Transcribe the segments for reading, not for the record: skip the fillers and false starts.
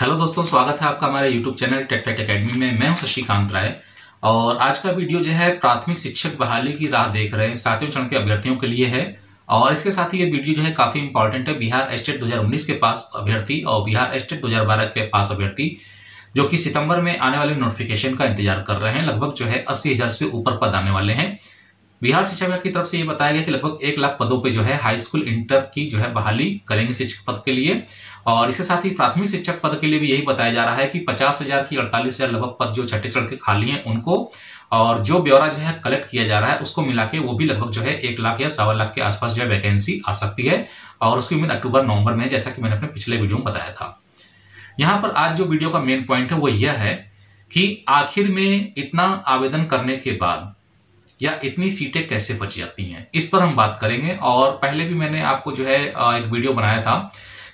Hello दोस्तों, स्वागत है आपका हमारे यूट्यूब चैनल टेटफेट एकेडमी में। मैं हूं शशिकांत राय और आज का वीडियो जो है प्राथमिक शिक्षक बहाली की राह देख रहे हैं 7वें चरण के अभ्यर्थियों के लिए है। और इसके साथ ही ये वीडियो जो है काफ़ी इंपॉर्टेंट है। बिहार एस्टेट 2019 के पास अभ्यर्थी और बिहार एस्टेट 2012 के पास अभ्यर्थी जो कि सितंबर में आने वाले नोटिफिकेशन का इंतजार कर रहे हैं। लगभग जो है 80,000 से ऊपर पद आने वाले हैं। बिहार शिक्षा विभाग की तरफ से ये बताया गया कि लगभग 1 लाख पदों पे जो है हाई स्कूल इंटर की जो है बहाली करेंगे शिक्षक पद के लिए। और इसके साथ ही प्राथमिक शिक्षक पद के लिए भी यही बताया जा रहा है कि 50,000 की 48,000 लगभग पद जो छठे चरण के खाली हैं उनको, और जो ब्यौरा जो है कलेक्ट किया जा रहा है उसको मिला के वो भी लगभग जो है 1 लाख या 1.25 लाख के आसपास जो है वैकेंसी आ सकती है। और उसकी उम्मीद अक्टूबर नवंबर में, जैसा कि मैंने अपने पिछले वीडियो में बताया था। यहाँ पर आज जो वीडियो का मेन पॉइंट है वो यह है कि आखिर में इतना आवेदन करने के बाद या इतनी सीटें कैसे बच जाती हैं, इस पर हम बात करेंगे। और पहले भी मैंने आपको जो है एक वीडियो बनाया था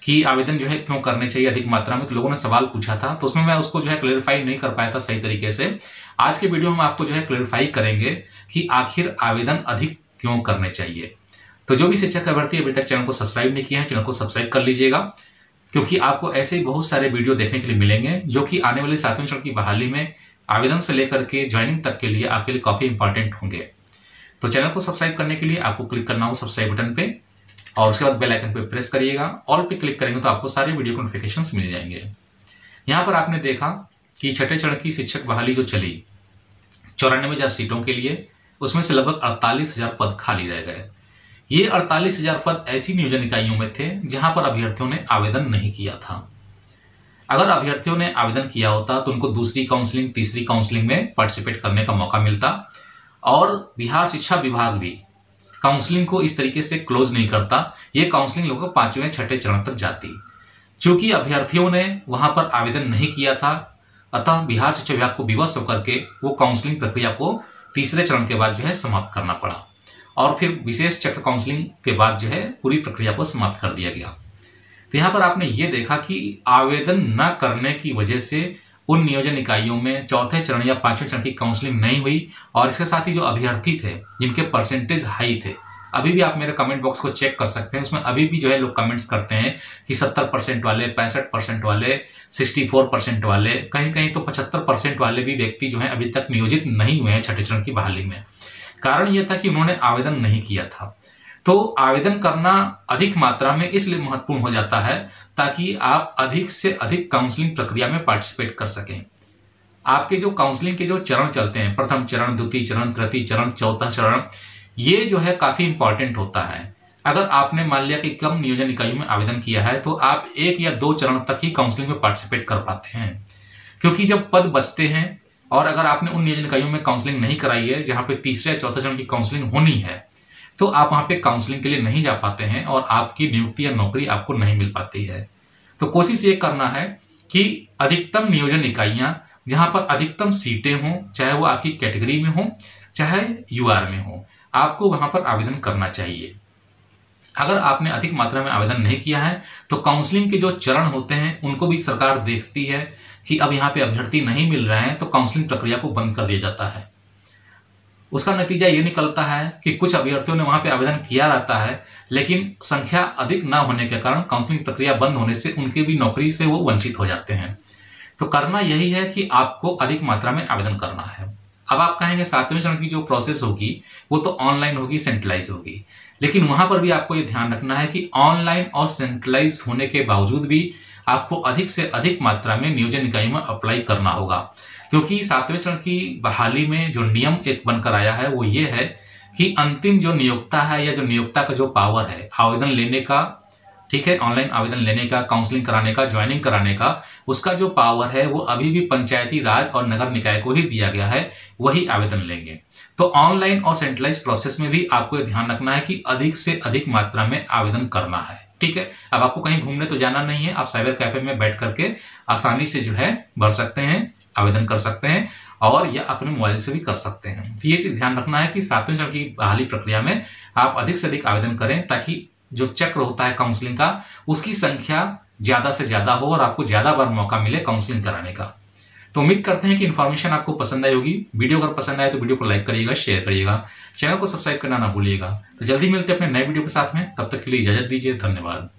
कि आवेदन जो है क्यों करने चाहिए अधिक मात्रा में, तो लोगों ने सवाल पूछा था, तो उसमें मैं उसको जो है क्लेरिफाई नहीं कर पाया था सही तरीके से। आज के वीडियो में आपको जो है क्लेरिफाई करेंगे कि आखिर आवेदन अधिक क्यों करने चाहिए। तो जो भी शिक्षक अभ्यर्थी अभी तक चैनल को सब्सक्राइब नहीं किया है, चैनल को सब्सक्राइब कर लीजिएगा, क्योंकि आपको ऐसे बहुत सारे वीडियो देखने के लिए मिलेंगे जो कि आने वाले 7वें चरण की बहाली में आवेदन से लेकर के ज्वाइनिंग तक के लिए आपके लिए काफ़ी इंपॉर्टेंट होंगे। तो चैनल को सब्सक्राइब करने के लिए आपको क्लिक करना होगा सब्सक्राइब बटन पे, और उसके बाद बेल आइकन पे प्रेस करिएगा। ऑल पे क्लिक करेंगे तो आपको सारे वीडियो के नोटिफिकेशंस मिल जाएंगे। यहाँ पर आपने देखा कि छठे चरण की शिक्षक बहाली जो चली 94,000 सीटों के लिए, उसमें से लगभग 48,000 पद खाली रह गए। ये 48,000 पद ऐसी नियोजन इकाइयों में थे जहाँ पर अभ्यर्थियों ने आवेदन नहीं किया था। अगर अभ्यर्थियों ने आवेदन किया होता तो उनको दूसरी काउंसलिंग, तीसरी काउंसलिंग में पार्टिसिपेट करने का मौका मिलता। और बिहार शिक्षा विभाग भी काउंसलिंग को इस तरीके से क्लोज नहीं करता, ये काउंसलिंग लोगों को 5वें 6ठे चरण तक जाती। चूँकि अभ्यर्थियों ने वहाँ पर आवेदन नहीं किया था, अतः बिहार शिक्षा विभाग को विवश होकर के वो काउंसलिंग प्रक्रिया को 3रे चरण के बाद जो है समाप्त करना पड़ा, और फिर विशेष चक्र काउंसलिंग के बाद जो है पूरी प्रक्रिया को समाप्त कर दिया गया। तो यहाँ पर आपने ये देखा कि आवेदन न करने की वजह से उन नियोजन इकाइयों में 4ठे चरण या 5वें चरण की काउंसलिंग नहीं हुई। और इसके साथ ही जो अभ्यर्थी थे जिनके परसेंटेज हाई थे, अभी भी आप मेरे कमेंट बॉक्स को चेक कर सकते हैं, उसमें अभी भी जो है लोग कमेंट्स करते हैं कि 70% वाले, 65% वाले, 64% वाले, कहीं कहीं तो 75% वाले भी व्यक्ति जो है अभी तक नियोजित नहीं हुए हैं 6ठे चरण की बहाली में। कारण यह था कि उन्होंने आवेदन नहीं किया था। तो आवेदन करना अधिक मात्रा में इसलिए महत्वपूर्ण हो जाता है ताकि आप अधिक से अधिक काउंसलिंग प्रक्रिया में पार्टिसिपेट कर सकें। आपके जो काउंसलिंग के जो चरण चलते हैं, 1 चरण, 2 चरण, 3 चरण, 4था चरण, ये जो है काफ़ी इंपॉर्टेंट होता है। अगर आपने मान लिया कि कम नियोजन इकाइयों में आवेदन किया है तो आप 1 या 2 चरण तक ही काउंसलिंग में पार्टिसिपेट कर पाते हैं, क्योंकि जब पद बचते हैं और अगर आपने उन नियोजन इकाइयों में काउंसलिंग नहीं कराई है जहाँ पर 3 या 4 चरण की काउंसलिंग होनी है, तो आप वहाँ पे काउंसलिंग के लिए नहीं जा पाते हैं और आपकी नियुक्ति या नौकरी आपको नहीं मिल पाती है। तो कोशिश ये करना है कि अधिकतम नियोजन इकाइयाँ जहाँ पर अधिकतम सीटें हों, चाहे वो आपकी कैटेगरी में हों चाहे यूआर में हों, आपको वहाँ पर आवेदन करना चाहिए। अगर आपने अधिक मात्रा में आवेदन नहीं किया है तो काउंसलिंग के जो चरण होते हैं उनको भी सरकार देखती है कि अब यहाँ पर अभ्यर्थी नहीं मिल रहे हैं, तो काउंसलिंग प्रक्रिया को बंद कर दिया जाता है। उसका नतीजा ये निकलता है कि कुछ अभ्यर्थियों ने वहाँ पे आवेदन किया रहता है, लेकिन संख्या अधिक ना होने के कारण काउंसलिंग प्रक्रिया बंद होने से उनके भी नौकरी से वो वंचित हो जाते हैं। तो करना यही है कि आपको अधिक मात्रा में आवेदन करना है। अब आप कहेंगे 7वें चरण की जो प्रोसेस होगी वो तो ऑनलाइन होगी, सेंट्रलाइज होगी, लेकिन वहाँ पर भी आपको ये ध्यान रखना है कि ऑनलाइन और सेंट्रलाइज होने के बावजूद भी आपको अधिक से अधिक मात्रा में नियोजन इकाई में अप्लाई करना होगा। क्योंकि 7वें चरण की बहाली में जो नियम एक बनकर आया है वो ये है कि अंतिम जो नियोक्ता है या जो नियोक्ता का जो पावर है आवेदन लेने का, ठीक है, ऑनलाइन आवेदन लेने का, काउंसलिंग कराने का, ज्वाइनिंग कराने का, उसका जो पावर है वो अभी भी पंचायती राज और नगर निकाय को ही दिया गया है, वही आवेदन लेंगे। तो ऑनलाइन और सेंट्रलाइज प्रोसेस में भी आपको ध्यान रखना है कि अधिक से अधिक मात्रा में आवेदन करना है, ठीक है। अब आपको कहीं घूमने तो जाना नहीं है, आप साइबर कैफे में बैठ करके आसानी से जो है भर सकते हैं, आवेदन कर सकते हैं, और या अपने मोबाइल से भी कर सकते हैं। तो ये चीज़ ध्यान रखना है कि 7वें चरण की बहाली प्रक्रिया में आप अधिक से अधिक आवेदन करें ताकि जो चक्र होता है काउंसलिंग का उसकी संख्या ज़्यादा से ज़्यादा हो और आपको ज़्यादा बार मौका मिले काउंसलिंग कराने का। तो उम्मीद करते हैं कि इन्फॉर्मेशन आपको पसंद आई होगी। वीडियो अगर पसंद आए तो वीडियो को लाइक करिएगा, शेयर करिएगा, चैनल को सब्सक्राइब करना ना भूलिएगा। तो जल्दी मिलते हैं अपने नए वीडियो के साथ में, तब तक के लिए इजाजत दीजिए, धन्यवाद।